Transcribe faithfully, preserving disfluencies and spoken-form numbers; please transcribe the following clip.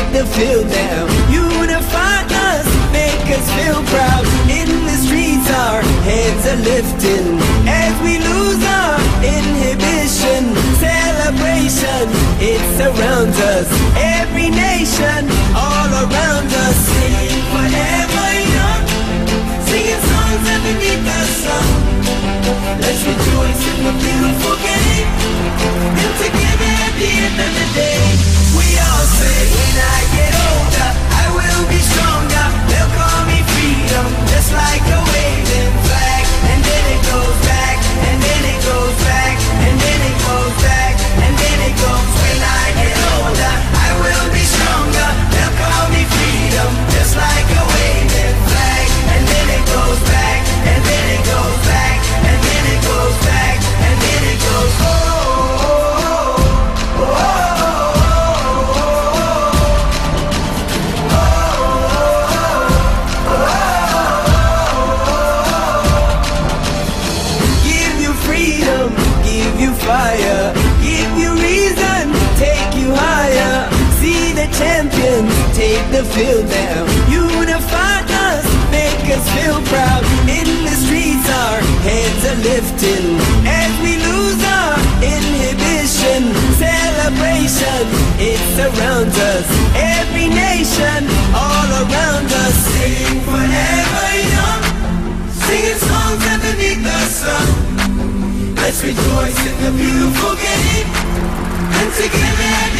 make them feel down. Unify us, make us feel proud. In the streets our heads are lifting as we lose our inhibition. Celebration, it surrounds us. Every nation, all around us. Singing forever young, singing songs underneath the sun. Let's rejoice in the beautiful game, and together at the end of the day, we all say, when I get older, I will be stronger. They'll call me freedom, just like a waving flag. And then it goes back, and then it goes back, and then it goes back, and then it goes. When I get older, I will be stronger. They'll call me freedom, just like a waving flag. And then it goes back, and then it goes back, and then it goes back, and then it goes. Oh, oh, oh, oh. Fire. Give you reason, take you higher. See the champions, take the field down. Unify us, make us feel proud. In the streets our heads are lifting as we lose our inhibition. Celebration, it surrounds us. Every nation, all around us. Sing forever young, singing songs underneath the sun. Let's rejoice in the beautiful game, and together.